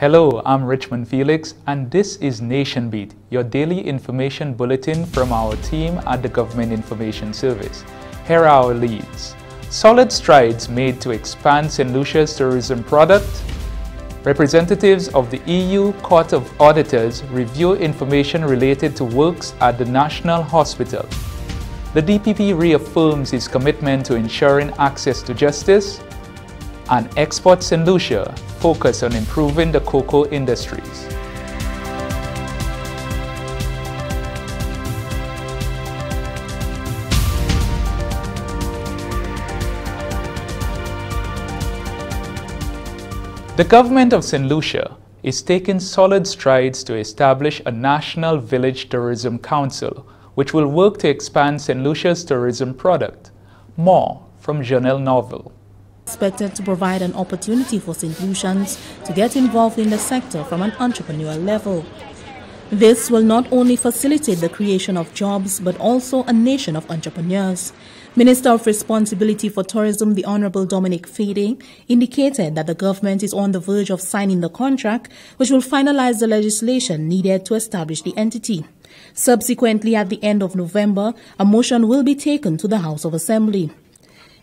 Hello, I'm Richmond Felix, and this is NationBeat, your daily information bulletin from our team at the Government Information Service. Here are our leads. Solid strides made to expand St. Lucia's tourism product. Representatives of the EU Court of Auditors review information related to works at the National Hospital. The DPP reaffirms its commitment to ensuring access to justice. And Export Saint Lucia focus on improving the cocoa industries. The government of Saint Lucia is taking solid strides to establish a national village tourism council, which will work to expand Saint Lucia's tourism product. More from Janelle Norville. Expected to provide an opportunity for St. Lucians to get involved in the sector from an entrepreneurial level. This will not only facilitate the creation of jobs but also a nation of entrepreneurs. Minister of Responsibility for Tourism, the Honourable Dominic Fede, indicated that the government is on the verge of signing the contract which will finalise the legislation needed to establish the entity. Subsequently, at the end of November, a motion will be taken to the House of Assembly.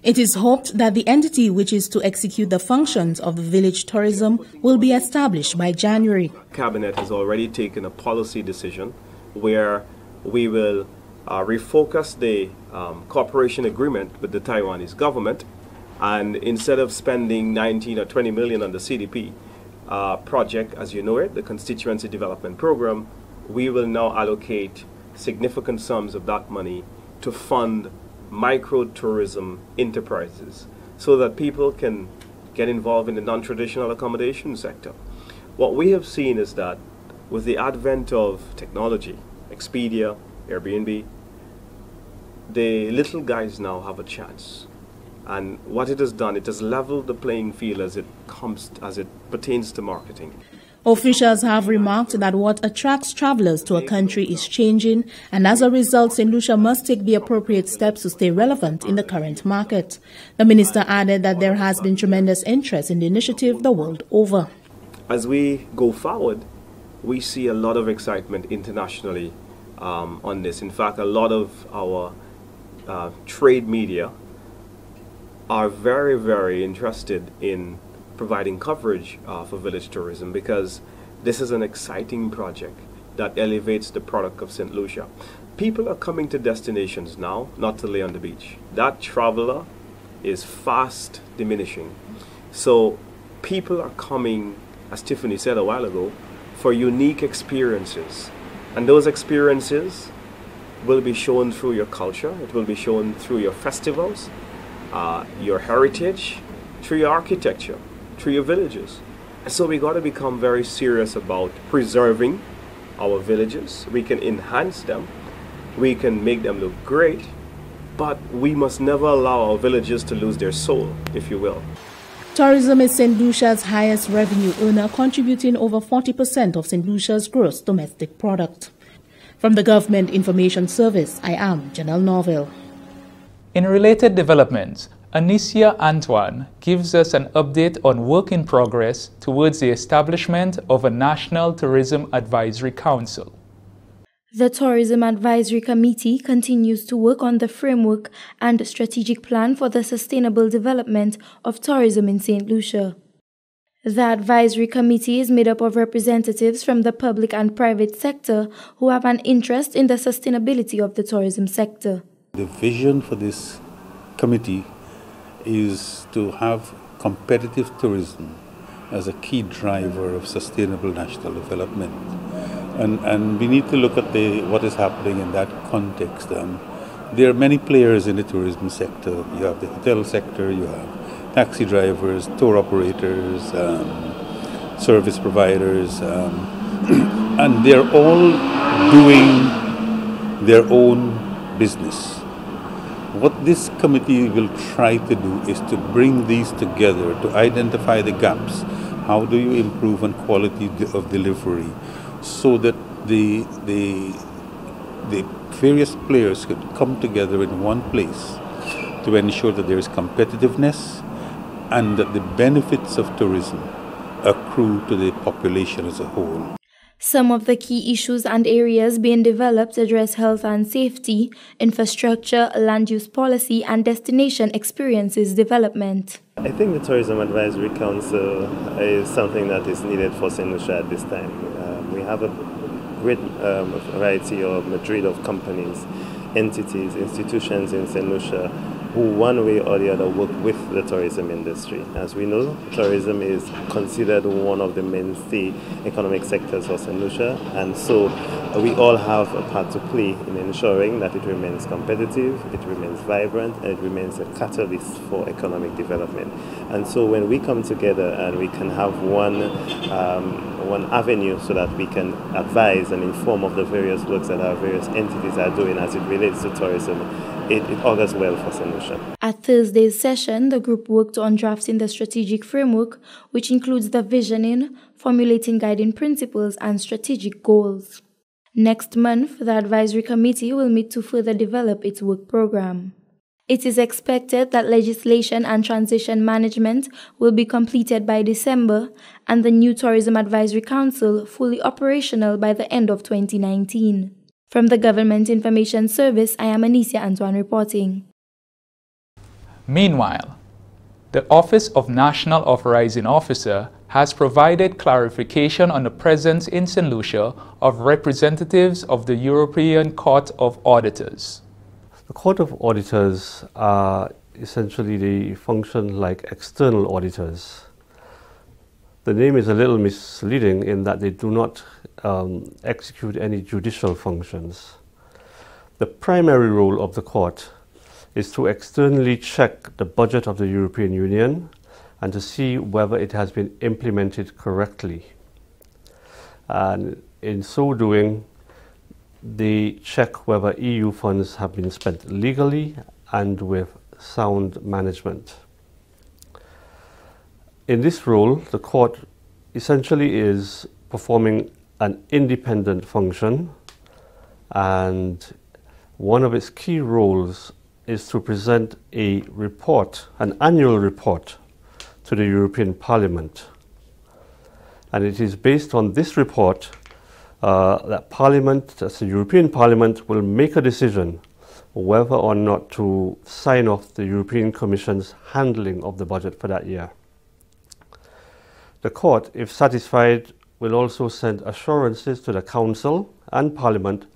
It is hoped that the entity which is to execute the functions of the village tourism will be established by January. Cabinet has already taken a policy decision where we will refocus the cooperation agreement with the Taiwanese government, and instead of spending 19 or 20 million on the CDP project, as you know it, the Constituency Development Program, we will now allocate significant sums of that money to fund micro tourism enterprises so that people can get involved in the non-traditional accommodation sector. What we have seen is that with the advent of technology, Expedia, Airbnb, the little guys now have a chance. And what it has done, it has leveled the playing field as it pertains to marketing. Officials have remarked that what attracts travelers to a country is changing, and as a result, St. Lucia must take the appropriate steps to stay relevant in the current market. The minister added that there has been tremendous interest in the initiative the world over. As we go forward, we see a lot of excitement internationally on this. In fact, a lot of our trade media are very, very interested in providing coverage for village tourism, because this is an exciting project that elevates the product of St. Lucia. People are coming to destinations now not to lay on the beach. That traveler is fast diminishing. So people are coming, as Tiffany said a while ago, for unique experiences. And those experiences will be shown through your culture, it will be shown through your festivals, your heritage, through your architecture, through your villages. So we got to become very serious about preserving our villages. We can enhance them, we can make them look great, but we must never allow our villages to lose their soul, if you will. Tourism is St. Lucia's highest revenue earner, contributing over 40% of St. Lucia's gross domestic product. From the Government Information Service, I am Janelle Norville. In related developments, Anisia Antoine gives us an update on work in progress towards the establishment of a National Tourism Advisory Council. The Tourism Advisory Committee continues to work on the framework and strategic plan for the sustainable development of tourism in St. Lucia. The advisory committee is made up of representatives from the public and private sector who have an interest in the sustainability of the tourism sector. The vision for this committee is to have competitive tourism as a key driver of sustainable national development. And we need to look at what is happening in that context. There are many players in the tourism sector. You have the hotel sector, you have taxi drivers, tour operators, service providers, and they're all doing their own business. What this committee will try to do is to bring these together, to identify the gaps. How do you improve on quality of delivery so that the various players could come together in one place to ensure that there is competitiveness and that the benefits of tourism accrue to the population as a whole. Some of the key issues and areas being developed address health and safety, infrastructure, land use policy, and destination experiences development. I think the Tourism Advisory Council is something that is needed for Saint Lucia at this time. We have a great variety or myriad of companies, entities, institutions in Saint Lucia who one way or the other work with the tourism industry. As we know, tourism is considered one of the mainstay economic sectors for Saint Lucia, and so we all have a part to play in ensuring that it remains competitive, it remains vibrant, and it remains a catalyst for economic development. And so when we come together and we can have one avenue so that we can advise and inform of the various works that our various entities are doing as it relates to tourism, it augurs well for Saint Lucia. At Thursday's session, the group worked on drafting the strategic framework, which includes the visioning, formulating guiding principles, and strategic goals. Next month, the advisory committee will meet to further develop its work program. It is expected that legislation and transition management will be completed by December and the new Tourism Advisory Council fully operational by the end of 2019. From the Government Information Service, I am Anisia Antoine reporting. Meanwhile, the Office of National Authorizing Officer has provided clarification on the presence in Saint Lucia of representatives of the European Court of Auditors. The Court of Auditors are essentially they function like external auditors. The name is a little misleading in that they do not execute any judicial functions. The primary role of the court is to externally check the budget of the European Union and to see whether it has been implemented correctly. And in so doing, they check whether EU funds have been spent legally and with sound management. In this role, the court essentially is performing an independent function, and one of its key roles is to present a report, an annual report, to the European Parliament. And it is based on this report that Parliament, as the European Parliament, will make a decision whether or not to sign off the European Commission's handling of the budget for that year. The Court, if satisfied, will also send assurances to the Council and Parliament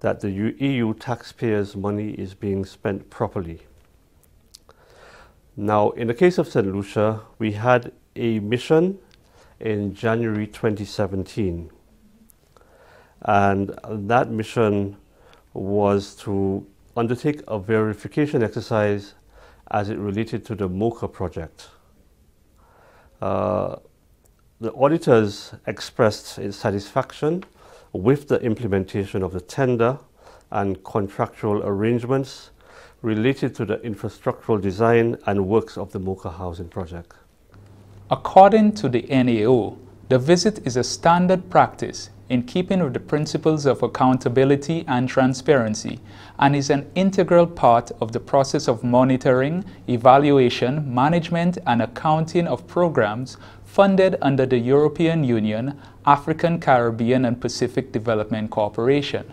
that the EU taxpayers' money is being spent properly. Now, in the case of Saint Lucia, we had a mission in January 2017. And that mission was to undertake a verification exercise as it related to the MOCA project. The auditors expressed its satisfaction with the implementation of the tender and contractual arrangements related to the infrastructural design and works of the MOCA housing project. According to the NAO, the visit is a standard practice in keeping with the principles of accountability and transparency, and is an integral part of the process of monitoring, evaluation, management, and accounting of programs funded under the European Union, African, Caribbean, and Pacific Development Corporation.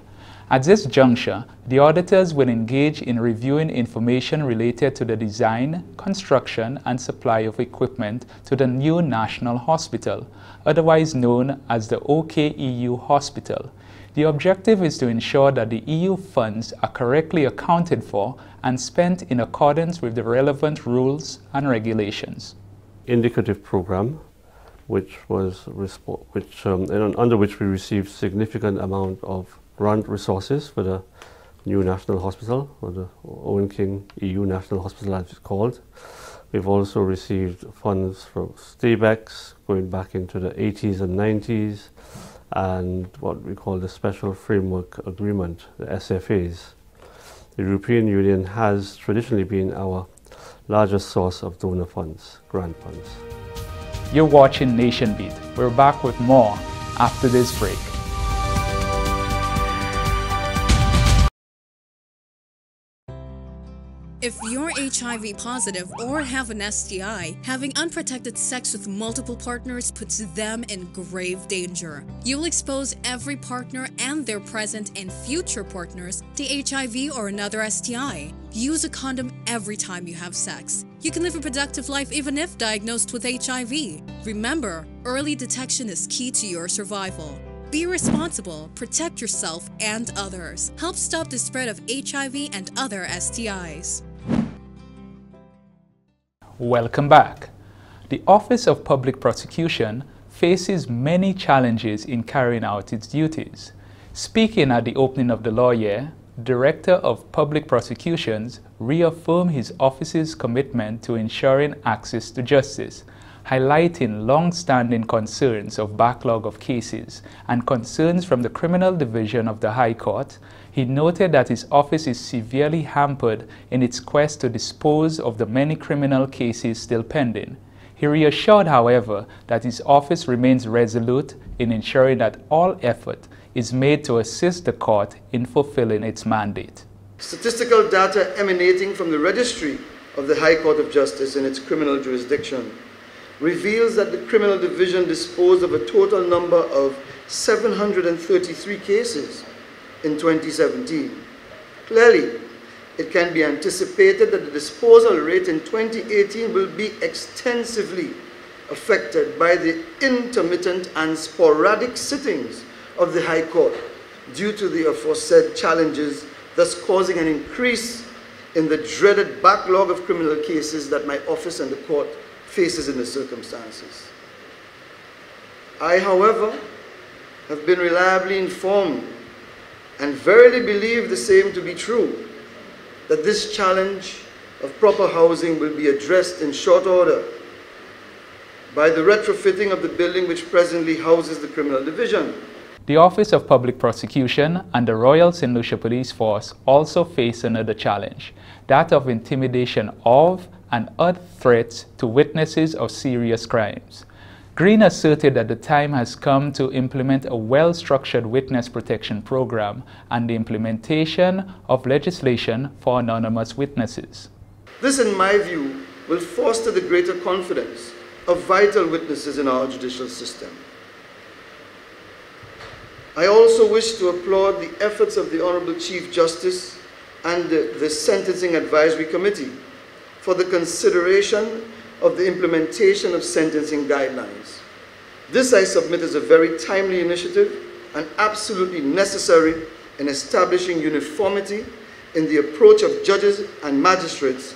At this juncture, the auditors will engage in reviewing information related to the design, construction, and supply of equipment to the New National Hospital, otherwise known as the OK EU Hospital. The objective is to ensure that the EU funds are correctly accounted for and spent in accordance with the relevant rules and regulations. Indicative program, under which we received significant amount of grant resources for the New National Hospital, or the Owen King EU National Hospital as it's called. We've also received funds from STABEX going back into the 80s and 90s, and what we call the Special Framework Agreement, the SFAs. The European Union has traditionally been our largest source of donor funds, grant funds. You're watching Nation Beat. We're back with more after this break. If you're HIV positive or have an STI, having unprotected sex with multiple partners puts them in grave danger. You'll expose every partner and their present and future partners to HIV or another STI. Use a condom every time you have sex. You can live a productive life even if diagnosed with HIV. Remember, early detection is key to your survival. Be responsible, protect yourself and others. Help stop the spread of HIV and other STIs. Welcome back. The Office of Public Prosecution faces many challenges in carrying out its duties. Speaking at the opening of the law year, Director of Public Prosecutions reaffirmed his office's commitment to ensuring access to justice, highlighting long-standing concerns of backlog of cases and concerns from the Criminal Division of the High Court. He noted that his office is severely hampered in its quest to dispose of the many criminal cases still pending. He reassured, however, that his office remains resolute in ensuring that all effort is made to assist the court in fulfilling its mandate. Statistical data emanating from the registry of the High Court of Justice in its criminal jurisdiction reveals that the criminal division disposed of a total number of 733 cases in 2017. Clearly, it can be anticipated that the disposal rate in 2018 will be extensively affected by the intermittent and sporadic sittings of the High Court due to the aforesaid challenges, thus causing an increase in the dreaded backlog of criminal cases that my office and the court faces in the circumstances. I, however, have been reliably informed and verily believe the same to be true, that this challenge of proper housing will be addressed in short order by the retrofitting of the building which presently houses the criminal division. The Office of Public Prosecution and the Royal Saint Lucia Police Force also face another challenge, that of intimidation of and other threats to witnesses of serious crimes. Green asserted that the time has come to implement a well-structured witness protection program and the implementation of legislation for anonymous witnesses. This, in my view, will foster the greater confidence of vital witnesses in our judicial system. I also wish to applaud the efforts of the Honorable Chief Justice and the Sentencing Advisory Committee for the consideration of the implementation of sentencing guidelines. This, I submit, is a very timely initiative and absolutely necessary in establishing uniformity in the approach of judges and magistrates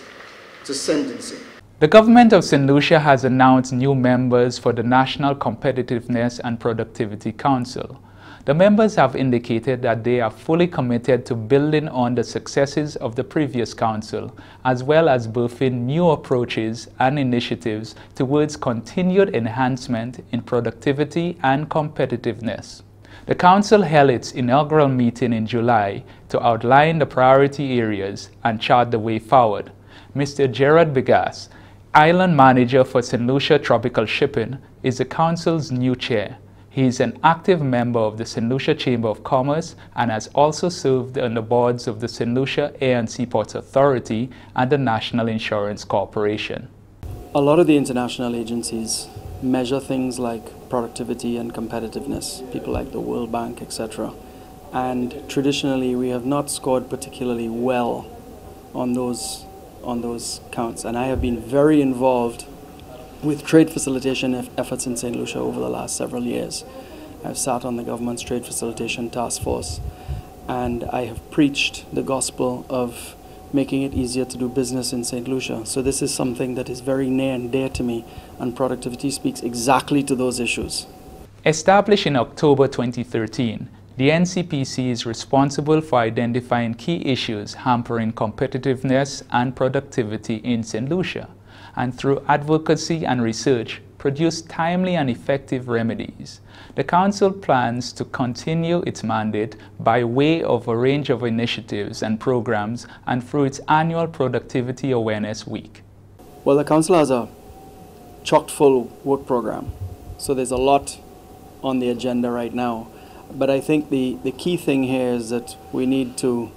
to sentencing. The government of Saint Lucia has announced new members for the National Competitiveness and Productivity Council. The members have indicated that they are fully committed to building on the successes of the previous council, as well as birthing new approaches and initiatives towards continued enhancement in productivity and competitiveness. The council held its inaugural meeting in July to outline the priority areas and chart the way forward. Mr. Gerard Bigas, Island Manager for Saint Lucia Tropical Shipping, is the council's new chair. He is an active member of the Saint Lucia Chamber of Commerce and has also served on the boards of the Saint Lucia Air and Seaports Authority and the National Insurance Corporation. A lot of the international agencies measure things like productivity and competitiveness, people like the World Bank, etc. And traditionally, we have not scored particularly well on those counts. And I have been very involved with trade facilitation efforts in Saint Lucia over the last several years. I've sat on the government's trade facilitation task force, and I have preached the gospel of making it easier to do business in Saint Lucia. So this is something that is very near and dear to me, and productivity speaks exactly to those issues. Established in October 2013, the NCPC is responsible for identifying key issues hampering competitiveness and productivity in Saint Lucia, and through advocacy and research, produce timely and effective remedies. The Council plans to continue its mandate by way of a range of initiatives and programs and through its annual Productivity Awareness Week. Well, the Council has a chock-full work program, so there's a lot on the agenda right now. But I think the key thing here is that we need to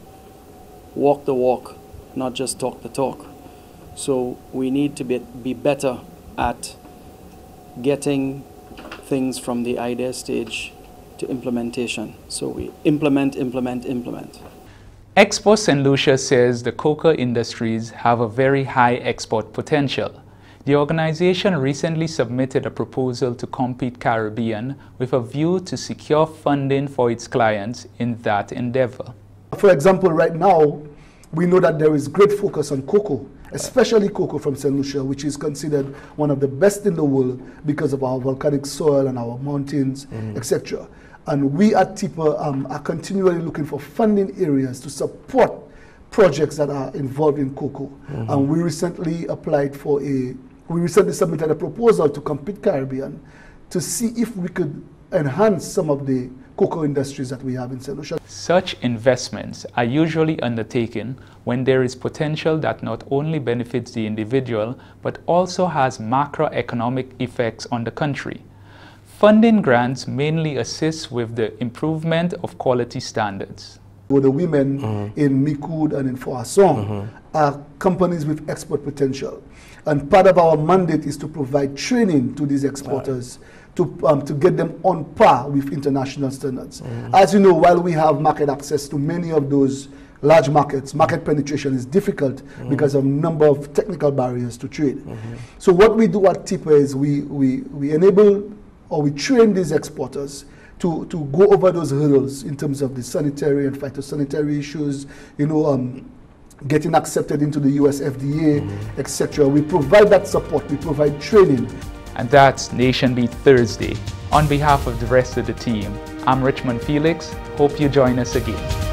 walk the walk not just talk the talk. So we need to be better at getting things from the idea stage to implementation. So we implement, implement, implement. Export Saint Lucia says the cocoa industries have a very high export potential. The organization recently submitted a proposal to Compete Caribbean with a view to secure funding for its clients in that endeavor. For example, right now, we know that there is great focus on cocoa, especially cocoa from Saint Lucia, which is considered one of the best in the world because of our volcanic soil and our mountains, etc. And we at TIPA are continually looking for funding areas to support projects that are involved in cocoa. And we recently applied for we recently submitted a proposal to Compete Caribbean to see if we could enhance some of the cocoa industries that we have in Saint Lucia. Such investments are usually undertaken when there is potential that not only benefits the individual, but also has macroeconomic effects on the country. Funding grants mainly assist with the improvement of quality standards. Well, the women in Micoud and in Foassong are companies with export potential. And part of our mandate is to provide training to these exporters to get them on par with international standards. As you know, while we have market access to many of those large markets, market penetration is difficult because of a number of technical barriers to trade. So what we do at TIPA is we enable or we train these exporters to go over those hurdles in terms of the sanitary and phytosanitary issues, you know, getting accepted into the US FDA, etc. We provide that support, we provide training. And that's Nation Beat Thursday. On behalf of the rest of the team, I'm Richmond Felix. Hope you join us again.